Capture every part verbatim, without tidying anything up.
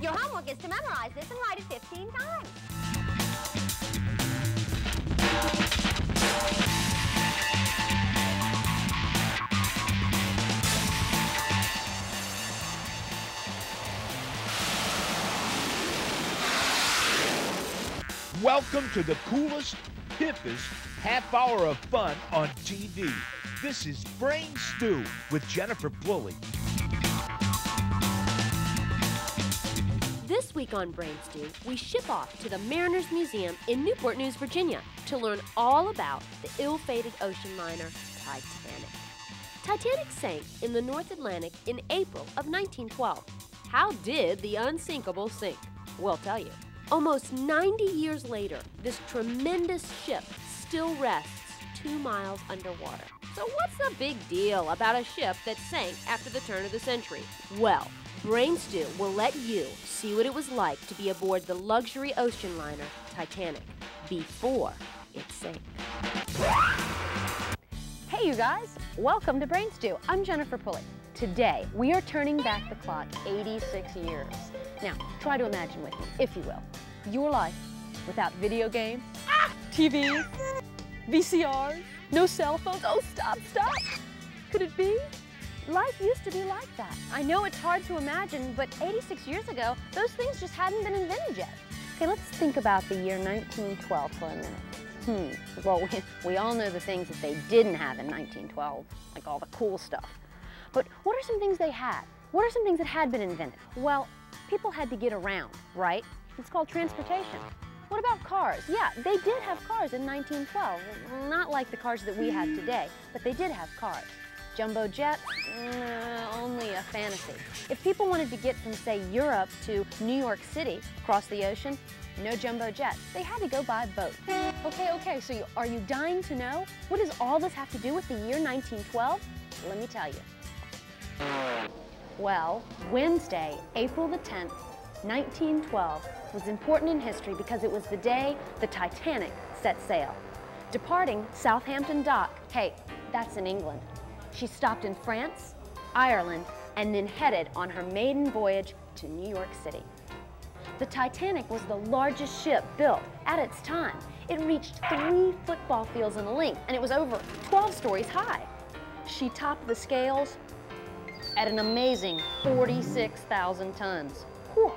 Your homework is to memorize this and write it fifteen times. Welcome to the coolest, hippest half hour of fun on T V. This is Brain Stew with Jennifer Pulley. This week on Brain Stew, we ship off to the Mariners Museum in Newport News, Virginia, to learn all about the ill-fated ocean liner Titanic. Titanic sank in the North Atlantic in April of nineteen twelve. How did the unsinkable sink? We'll tell you. Almost ninety years later, this tremendous ship still rests two miles underwater. So what's the big deal about a ship that sank after the turn of the century? Well, Brain Stew will let you see what it was like to be aboard the luxury ocean liner Titanic before it sank. Hey you guys, welcome to Brain Stew. I'm Jennifer Pulley. Today, we are turning back the clock eighty-six years. Now, try to imagine with me, if you will, your life without video games, ah! T Vs, V C Rs, no cell phones. Oh, stop, stop! Could it be? Life used to be like that. I know it's hard to imagine, but eighty-six years ago, those things just hadn't been invented yet. Okay, let's think about the year nineteen twelve for a minute. Hmm, well, we, we all know the things that they didn't have in nineteen twelve, like all the cool stuff. But what are some things they had? What are some things that had been invented? Well, people had to get around, right? It's called transportation. What about cars? Yeah, they did have cars in nineteen twelve. Not like the cars that we have today, but they did have cars. Jumbo jet? Nah, only a fantasy. If people wanted to get from, say, Europe to New York City across the ocean, no jumbo jet. They had to go by boat. Okay, okay, so you, are you dying to know? What does all this have to do with the year nineteen twelve? Let me tell you. Well, Wednesday, April the tenth, nineteen twelve, was important in history because it was the day the Titanic set sail. Departing Southampton Dock, hey, that's in England. She stopped in France, Ireland, and then headed on her maiden voyage to New York City. The Titanic was the largest ship built at its time. It reached three football fields in length, and it was over twelve stories high. She topped the scales at an amazing forty-six thousand tons. Whew.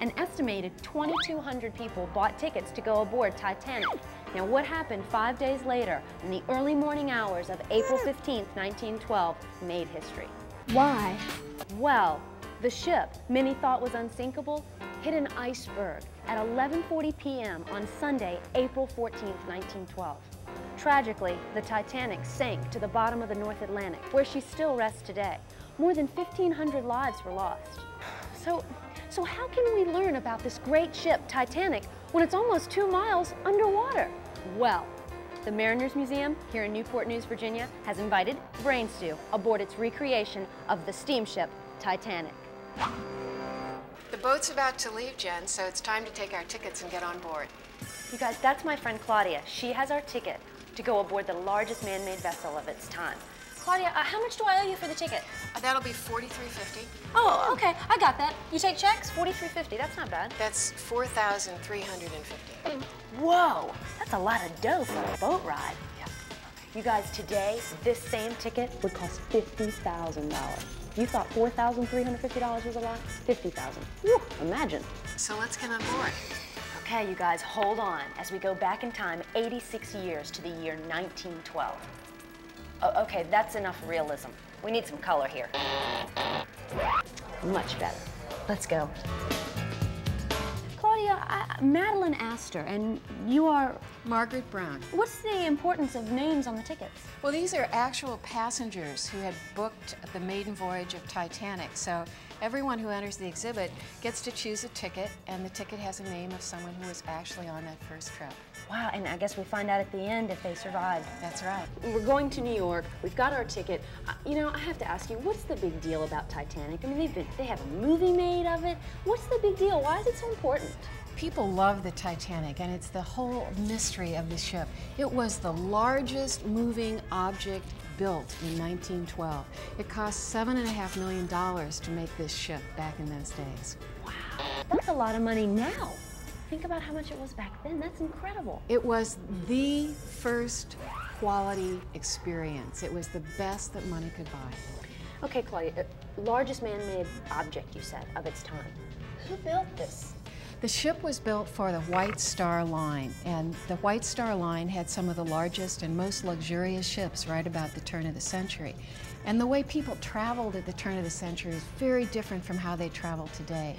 An estimated twenty-two hundred people bought tickets to go aboard Titanic. Now what happened five days later in the early morning hours of April fifteenth, nineteen twelve made history. Why? Well, the ship many thought was unsinkable hit an iceberg at eleven forty p m on Sunday, April fourteenth, nineteen twelve. Tragically, the Titanic sank to the bottom of the North Atlantic, where she still rests today. More than fifteen hundred lives were lost. So, so how can we learn about this great ship, Titanic, when it's almost two miles underwater? Well, the Mariners Museum here in Newport News, Virginia, has invited Brain Stew aboard its recreation of the steamship Titanic. The boat's about to leave, Jen, so it's time to take our tickets and get on board. You guys, that's my friend Claudia. She has our ticket to go aboard the largest man-made vessel of its time. Claudia, uh, how much do I owe you for the ticket? Uh, that'll be forty-three fifty. Oh, okay, I got that. You take checks? forty-three fifty, that's not bad. That's four thousand three hundred fifty. Whoa, that's a lot of dough for a boat ride. Yeah. You guys, today, this same ticket would cost fifty thousand dollars. You thought four thousand three hundred fifty dollars was a lot? fifty thousand dollars, whew, imagine. So let's get on board. Okay, you guys, hold on as we go back in time eighty-six years to the year nineteen twelve. Oh, okay, that's enough realism. We need some color here. Much better. Let's go. Claudia, I, Madeline Astor, and you are? Margaret Brown. What's the importance of names on the tickets? Well, these are actual passengers who had booked the maiden voyage of Titanic, so everyone who enters the exhibit gets to choose a ticket, and the ticket has a name of someone who was actually on that first trip. Wow, and I guess we find out at the end if they survived. That's right. We're going to New York. We've got our ticket. Uh, you know, I have to ask you, what's the big deal about Titanic? I mean, they've been, they have a movie made of it. What's the big deal? Why is it so important? People love the Titanic, and it's the whole mystery of the ship. It was the largest moving object built in nineteen twelve. It cost seven and a half million dollars to make this ship back in those days. Wow. That's a lot of money now. Think about how much it was back then. That's incredible. It was the first quality experience. It was the best that money could buy. Okay, Claudia, largest man-made object, you said, of its time. Who built this? The ship was built for the White Star Line, and the White Star Line had some of the largest and most luxurious ships right about the turn of the century. And the way people traveled at the turn of the century is very different from how they travel today.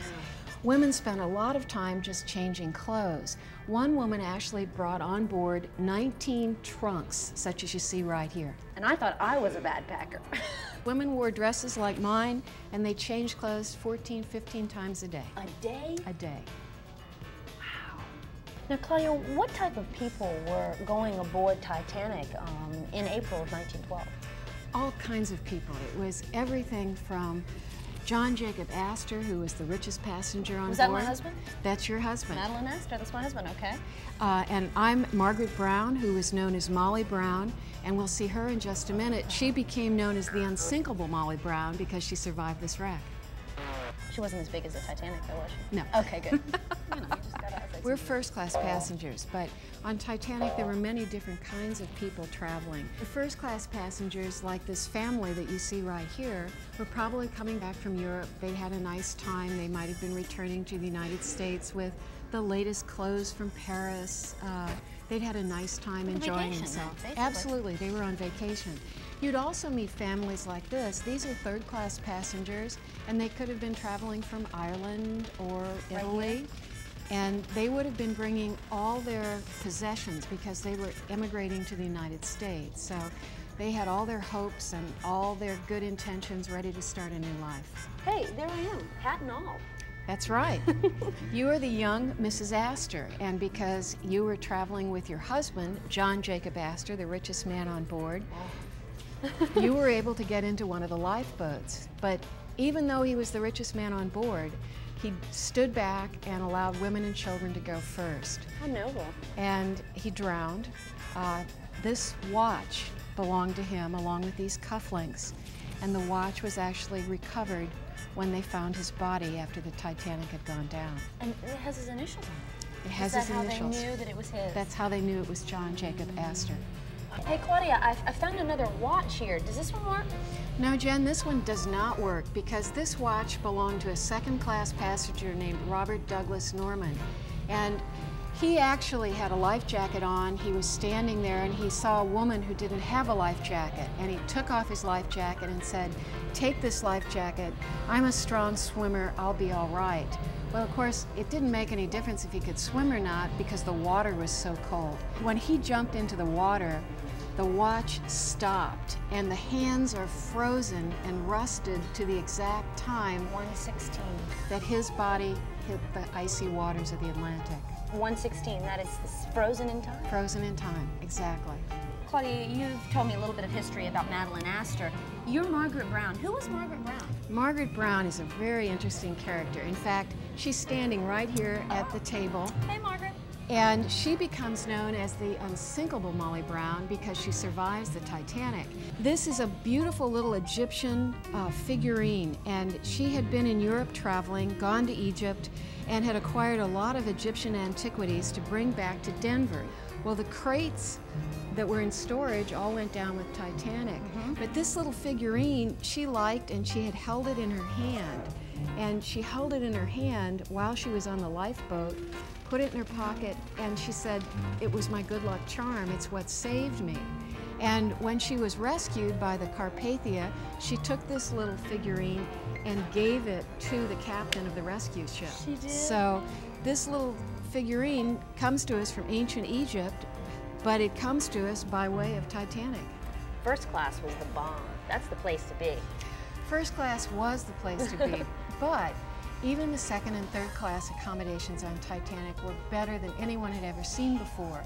Women spent a lot of time just changing clothes. One woman actually brought on board nineteen trunks, such as you see right here. And I thought I was a bad packer. Women wore dresses like mine, and they changed clothes fourteen, fifteen times a day. A day? A day. Now, Claudia, what type of people were going aboard Titanic um, in April of nineteen twelve? All kinds of people. It was everything from John Jacob Astor, who was the richest passenger on board. Was that my husband? That's your husband. Madeline Astor, that's my husband, okay. Uh, and I'm Margaret Brown, who is known as Molly Brown, and we'll see her in just a minute. She became known as the unsinkable Molly Brown because she survived this wreck. She wasn't as big as the Titanic, though, was she? No. Okay, good. You know, you just gotta have, like, we're first-class passengers, but on Titanic there were many different kinds of people traveling. The first-class passengers, like this family that you see right here, were probably coming back from Europe. They had a nice time. They might have been returning to the United States with the latest clothes from Paris. Uh, they'd had a nice time on enjoying vacation, themselves. Basically. Absolutely, they were on vacation. You'd also meet families like this. These are third-class passengers, and they could have been traveling from Ireland or Italy, and they would have been bringing all their possessions because they were emigrating to the United States. So they had all their hopes and all their good intentions ready to start a new life. Hey, there I am, hat and all. That's right. You are the young Missus Astor, and because you were traveling with your husband, John Jacob Astor, the richest man on board, you were able to get into one of the lifeboats. But even though he was the richest man on board, he stood back and allowed women and children to go first. How noble. And he drowned. Uh, this watch belonged to him, along with these cufflinks. And the watch was actually recovered when they found his body after the Titanic had gone down. And it has his initials on it. It has his initials. Is that how they knew that it was his? That's how they knew it was John Jacob Astor. Hey, Claudia, I, I found another watch here. Does this one work? No, Jen, this one does not work because this watch belonged to a second-class passenger named Robert Douglas Norman. And he actually had a life jacket on. He was standing there, and he saw a woman who didn't have a life jacket. And he took off his life jacket and said, "Take this life jacket. I'm a strong swimmer. I'll be all right." Well, of course, it didn't make any difference if he could swim or not because the water was so cold. When he jumped into the water, the watch stopped, and the hands are frozen and rusted to the exact time one sixteen that his body hit the icy waters of the Atlantic. one sixteen, that is frozen in time? Frozen in time, exactly. Claudia, you've told me a little bit of history about Madeline Astor. You're Margaret Brown. Who was Margaret Brown? Margaret Brown is a very interesting character. In fact, she's standing right here at the table. Hey, Margaret. And she becomes known as the unsinkable Molly Brown because she survives the Titanic. This is a beautiful little Egyptian uh, figurine, and she had been in Europe traveling, gone to Egypt, and had acquired a lot of Egyptian antiquities to bring back to Denver. Well, the crates that were in storage all went down with Titanic. Mm-hmm. But this little figurine she liked, and she had held it in her hand. And she held it in her hand while she was on the lifeboat, put it in her pocket, and she said, "It was my good luck charm. It's what saved me." And when she was rescued by the Carpathia, she took this little figurine and gave it to the captain of the rescue ship. She did. So this little figurine comes to us from ancient Egypt, but it comes to us by way of Titanic. First class was the bomb. That's the place to be. First class was the place to be, but even the second and third class accommodations on Titanic were better than anyone had ever seen before.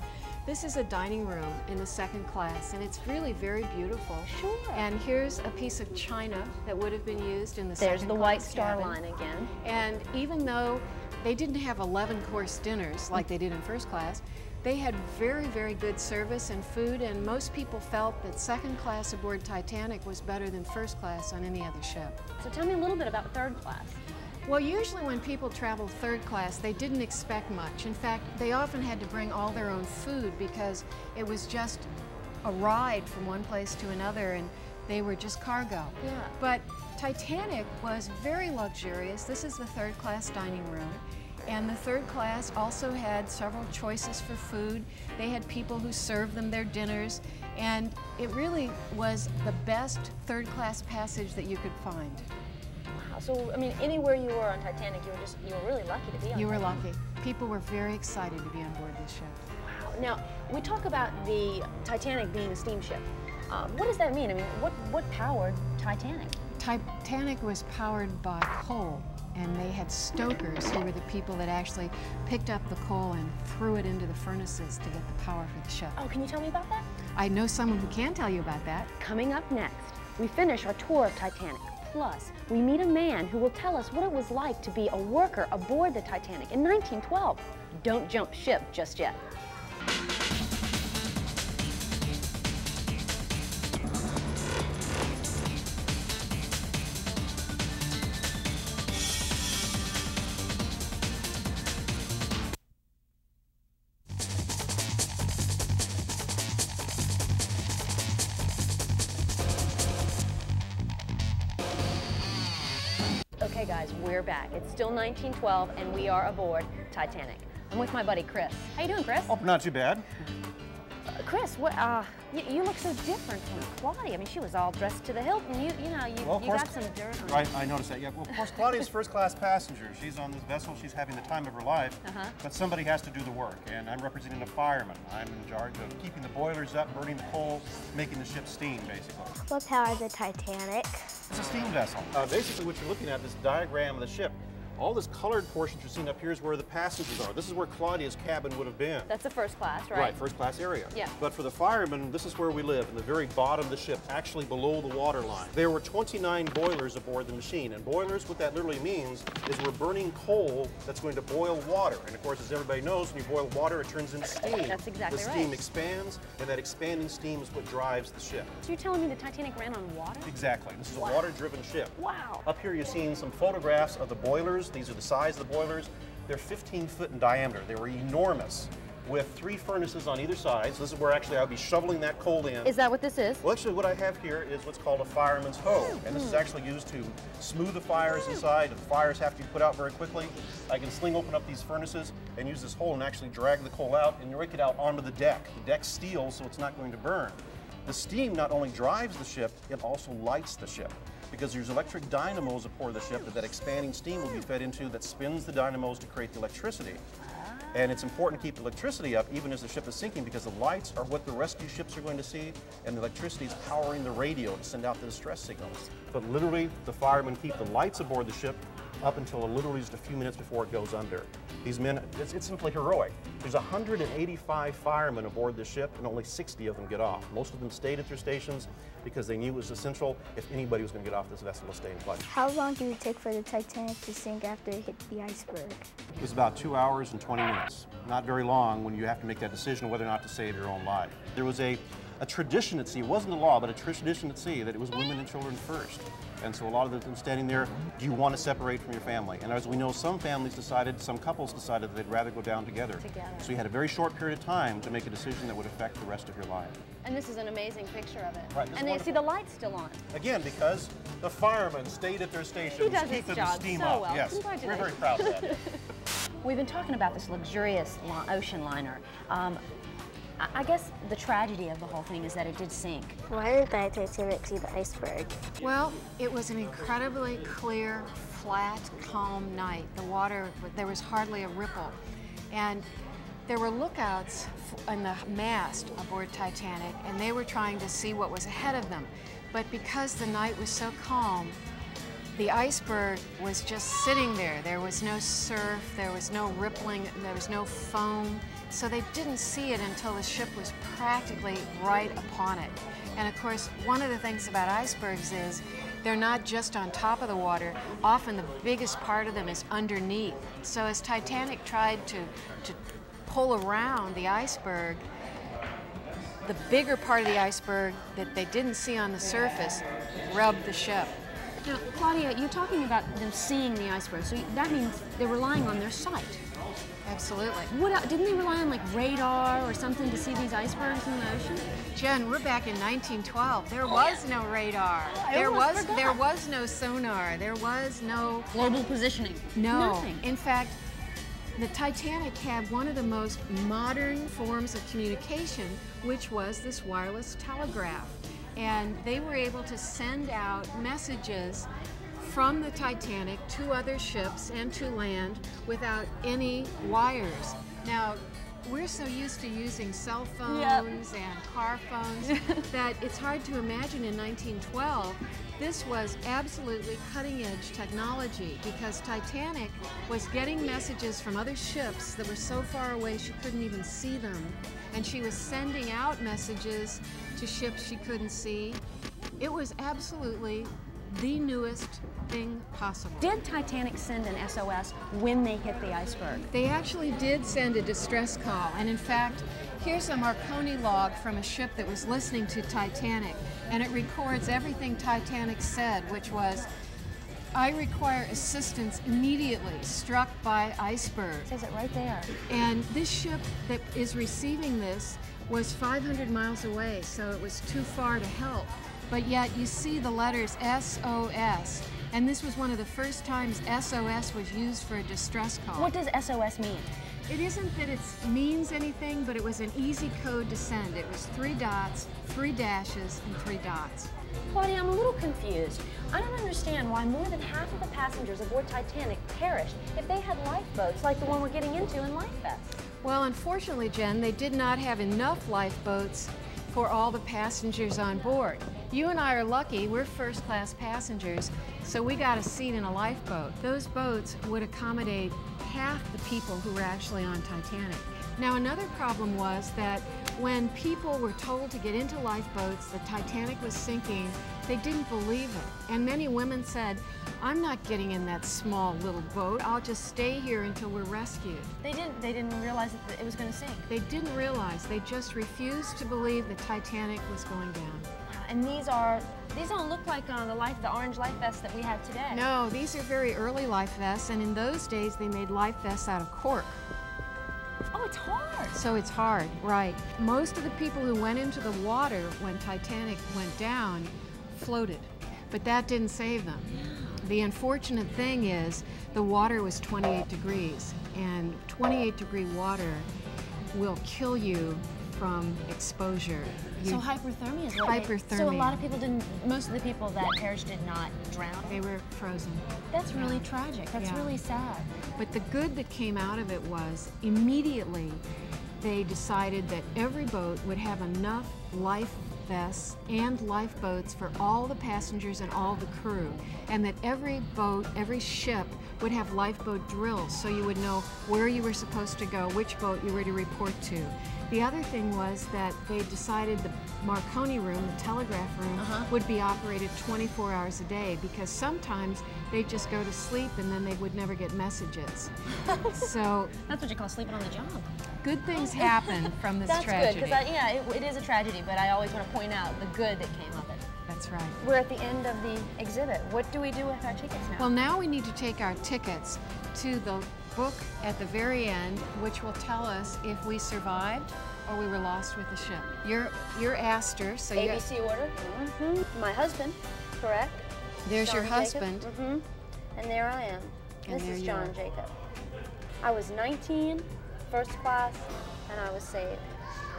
This is a dining room in the second class, and it's really very beautiful. Sure. And here's a piece of china that would have been used in the There's second the class There's the White Star cabin. Line again. And even though they didn't have eleven course dinners like they did in first class, they had very, very good service and food, and most people felt that second class aboard Titanic was better than first class on any other ship. So tell me a little bit about third class. Well, usually when people traveled third class, they didn't expect much. In fact, they often had to bring all their own food because it was just a ride from one place to another, and they were just cargo. Yeah. But Titanic was very luxurious. This is the third class dining room. And the third class also had several choices for food. They had people who served them their dinners, and it really was the best third class passage that you could find. Wow, so I mean, anywhere you were on Titanic, you were just, you were really lucky to be on. You were lucky. People were very excited to be on board this ship. Wow, now we talk about the Titanic being a steamship. Um, what does that mean? I mean, what, what powered Titanic? Titanic was powered by coal. And they had stokers who were the people that actually picked up the coal and threw it into the furnaces to get the power for the ship. Oh, can you tell me about that? I know someone who can tell you about that. Coming up next, we finish our tour of Titanic. Plus, we meet a man who will tell us what it was like to be a worker aboard the Titanic in nineteen twelve. Don't jump ship just yet. Okay guys, we're back. It's still nineteen twelve and we are aboard Titanic. I'm with my buddy Chris. How you doing, Chris? Oh, not too bad. Uh, Chris, what, uh, you, you look so different from Claudia. I mean, she was all dressed to the hilt, and you, you know, you, well, you got some dirt on right, I noticed that, yeah. Well, of course, Claudia's first class passenger. She's on this vessel, she's having the time of her life, uh-huh. but somebody has to do the work, and I'm representing the firemen. I'm in charge of keeping the boilers up, burning the coal, making the ship steam, basically. What powered the Titanic? It's a steam vessel. Uh, basically, what you're looking at is this diagram of the ship. All this colored portion you're seeing up here is where the passengers are. This is where Claudia's cabin would have been. That's the first class, right? Right, first class area. Yeah. But for the firemen, this is where we live, in the very bottom of the ship, actually below the water line. There were twenty-nine boilers aboard the machine, and boilers, what that literally means is we're burning coal that's going to boil water. And of course, as everybody knows, when you boil water, it turns into steam. That's exactly right. The steam expands, and that expanding steam is what drives the ship. So you're telling me the Titanic ran on water? Exactly. This is a water-driven ship. Wow. Up here, you're seeing some photographs of the boilers. These are the size of the boilers. They're fifteen foot in diameter. They were enormous, with three furnaces on either side. So this is where actually I'll be shoveling that coal in. Is that what this is? Well, actually what I have here is what's called a fireman's hoe. And this is actually used to smooth the fires inside. If the fires have to be put out very quickly, I can sling open up these furnaces and use this hole and actually drag the coal out and rake it out onto the deck. The deck's steel, so it's not going to burn. The steam not only drives the ship, it also lights the ship, because there's electric dynamos aboard the ship that that expanding steam will be fed into that spins the dynamos to create the electricity. And it's important to keep the electricity up even as the ship is sinking, because the lights are what the rescue ships are going to see, and the electricity is powering the radio to send out the distress signals. But literally, the firemen keep the lights aboard the ship up until literally just a few minutes before it goes under. These men, it's, it's simply heroic. There's one hundred eighty-five firemen aboard the ship, and only sixty of them get off. Most of them stayed at their stations because they knew it was essential if anybody was going to get off this vessel to stay in place. How long did it take for the Titanic to sink after it hit the iceberg? It was about two hours and twenty minutes. Not very long when you have to make that decision whether or not to save your own life. There was a, a tradition at sea, it wasn't a law, but a tradition at sea that it was women and children first. And so a lot of them standing there, do you want to separate from your family? And as we know, some families decided, some couples decided that they'd rather go down together. together. So you had a very short period of time to make a decision that would affect the rest of your life. And this is an amazing picture of it. Right, and they see the lights still on. Again, because the firemen stayed at their stations. He does his job so well. Yes. Congratulations. We're very proud of that. We've been talking about this luxurious ocean liner. Um, I guess the tragedy of the whole thing is that it did sink. Why did the Titanic see the iceberg? Well, it was an incredibly clear, flat, calm night. The water, there was hardly a ripple. And there were lookouts on the mast aboard Titanic, and they were trying to see what was ahead of them. But because the night was so calm, the iceberg was just sitting there. There was no surf, there was no rippling, there was no foam. So they didn't see it until the ship was practically right upon it. And of course, one of the things about icebergs is they're not just on top of the water. Often the biggest part of them is underneath. So as Titanic tried to, to pull around the iceberg, the bigger part of the iceberg that they didn't see on the surface rubbed the ship. Now, Claudia, you're talking about them seeing the iceberg, so that means they're relying on their sight. Absolutely. What, didn't they rely on like radar or something to see these icebergs in the ocean? Jen, we're back in nineteen twelve. There oh, was yeah. no radar. I there was forgot. there was no sonar. There was no global positioning. No. Nothing. In fact, the Titanic had one of the most modern forms of communication, which was this wireless telegraph. And they were able to send out messages from the Titanic to other ships and to land without any wires. Now, we're so used to using cell phones yep. and car phones that it's hard to imagine in nineteen twelve this was absolutely cutting-edge technology, because Titanic was getting messages from other ships that were so far away she couldn't even see them, and she was sending out messages to ships she couldn't see. It was absolutely the newest thing possible. Did Titanic send an S O S when they hit the iceberg? They actually did send a distress call, and in fact, here's a Marconi log from a ship that was listening to Titanic, and it records everything Titanic said, which was, "I require assistance immediately, struck by iceberg." It says it right there. And this ship that is receiving this was five hundred miles away, so it was too far to help. But yet you see the letters S O S, and this was one of the first times S O S was used for a distress call. What does S O S mean? It isn't that it means anything, but it was an easy code to send. It was three dots, three dashes, and three dots. Claudia, I'm a little confused. I don't understand why more than half of the passengers aboard Titanic perished if they had lifeboats like the one we're getting into in life vests. Well, unfortunately, Jen, they did not have enough lifeboats for all the passengers on board. You and I are lucky, we're first-class passengers, so we got a seat in a lifeboat. Those boats would accommodate half the people who were actually on Titanic. Now, another problem was that when people were told to get into lifeboats, the Titanic was sinking, they didn't believe it. And many women said, "I'm not getting in that small little boat. I'll just stay here until we're rescued." They didn't, they didn't realize that it was going to sink. They didn't realize. They just refused to believe the Titanic was going down. And these are, these don't look like uh, the life, the orange life vests that we have today. No, these are very early life vests, and in those days they made life vests out of cork. Oh, it's hard. So it's hard, right. Most of the people who went into the water when Titanic went down floated, but that didn't save them. Yeah. The unfortunate thing is the water was twenty-eight degrees, and twenty-eight degree water will kill you from exposure. You so hyperthermia is what Hyperthermia. They, so a lot of people didn't, most of the people that perished did not drown. They were frozen. That's yeah. really tragic. That's yeah. really sad. But the good that came out of it was immediately they decided that every boat would have enough life vests and lifeboats for all the passengers and all the crew, and that every boat, every ship would have lifeboat drills, so you would know where you were supposed to go, which boat you were to report to. The other thing was that they decided the Marconi room, the telegraph room, uh-huh. would be operated twenty-four hours a day, because sometimes they'd just go to sleep and then they would never get messages. So that's what you call sleeping on the job. Good things happen from this that's tragedy. That's good, because yeah, it, it is a tragedy, but I always want to point out the good that came of it. That's right. We're at the end of the exhibit. What do we do with our tickets now? Well, now we need to take our tickets to the book at the very end, which will tell us if we survived or we were lost with the ship. You're you're Astor, so you A B C order. Mm-hmm. My husband, correct? There's John your husband. Mm-hmm. And there I am. And this is John Jacob. I was nineteen, first class, and I was saved.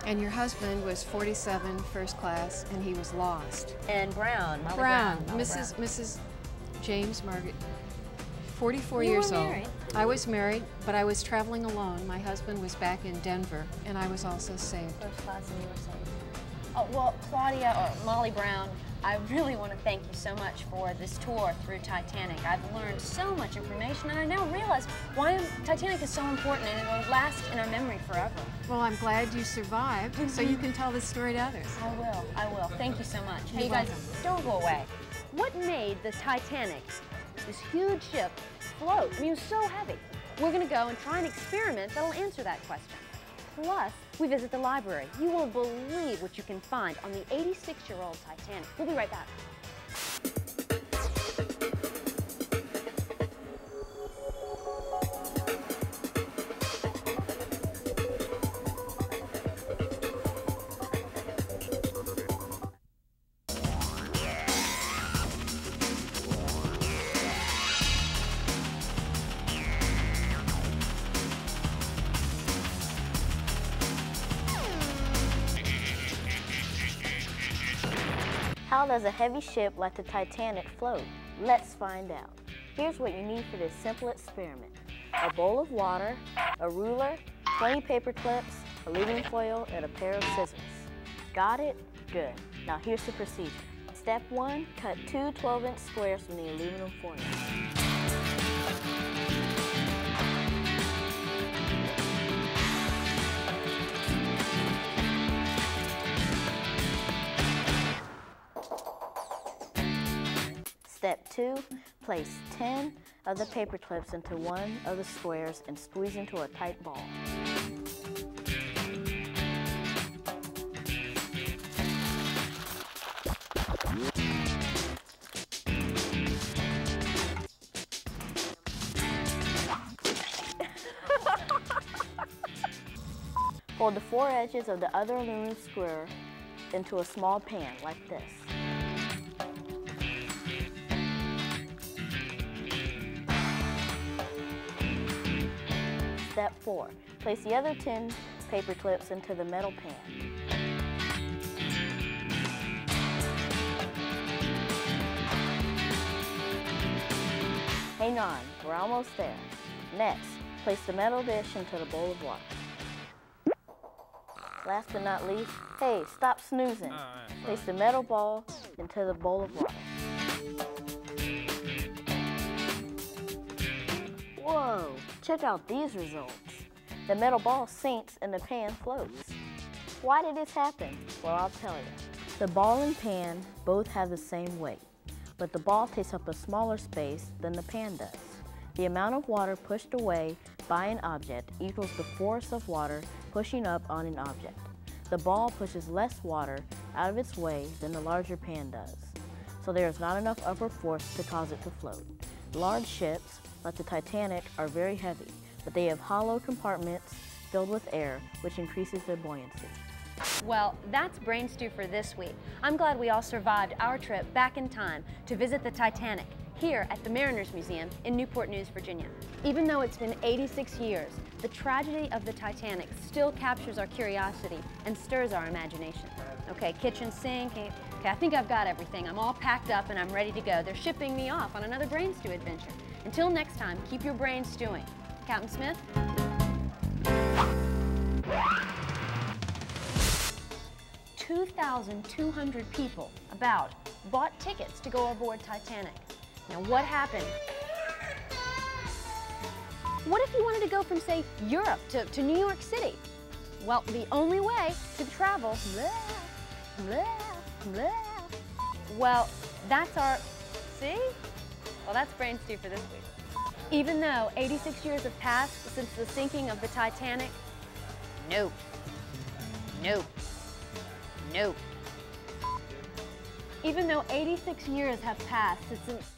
And your husband was forty-seven, first class, and he was lost. And Brown, Molly Brown, Brown Missus Brown. Missus James Margaret. forty-four you years were old. Married. I was married, but I was traveling alone. My husband was back in Denver, and I was also saved. First class, and you were saved. Oh, well, Claudia or Molly Brown, I really want to thank you so much for this tour through Titanic. I've learned so much information, and I now realize why Titanic is so important, and it will last in our memory forever. Well, I'm glad you survived, mm-hmm. so you can tell this story to others. I will. I will. Thank you so much. Hey, you guys, don't go away. What made the Titanic, this huge ship, float? I mean, it was so heavy. We're going to go and try an experiment that'll answer that question. Plus, we visit the library. You won't believe what you can find on the eighty-six-year-old Titanic. We'll be right back. How does a heavy ship like the Titanic float? Let's find out. Here's what you need for this simple experiment. A bowl of water, a ruler, twenty paper clips, aluminum foil, and a pair of scissors. Got it? Good. Now here's the procedure. Step one, cut two twelve inch squares from the aluminum foil. Step two, place ten of the paper clips into one of the squares and squeeze into a tight ball. Fold the four edges of the other aluminum square into a small pan like this. Step four, place the other ten paper clips into the metal pan. Hang on, we're almost there. Next, place the metal dish into the bowl of water. Last but not least, hey, stop snoozing. Place the metal ball into the bowl of water. Whoa, check out these results. The metal ball sinks and the pan floats. Why did this happen? Well, I'll tell you. The ball and pan both have the same weight, but the ball takes up a smaller space than the pan does. The amount of water pushed away by an object equals the force of water pushing up on an object. The ball pushes less water out of its way than the larger pan does, so there is not enough upward force to cause it to float. Large ships, like the Titanic, are very heavy, but they have hollow compartments filled with air, which increases their buoyancy. Well, that's Brain Stew for this week. I'm glad we all survived our trip back in time to visit the Titanic, here at the Mariners Museum in Newport News, Virginia. Even though it's been eighty-six years, the tragedy of the Titanic still captures our curiosity and stirs our imagination. Okay, kitchen sink, okay, I think I've got everything. I'm all packed up and I'm ready to go. They're shipping me off on another Brain Stew adventure. Until next time, keep your brain stewing. Captain Smith? two thousand two hundred people, about, bought tickets to go aboard Titanic. Now what happened? What if you wanted to go from, say, Europe to, to New York City? Well, the only way to travel, blah, blah, blah. Well, that's our, see? Well, that's Brain Stew for this week. Even though eighty-six years have passed since the sinking of the Titanic, nope, nope, nope. Even though eighty-six years have passed since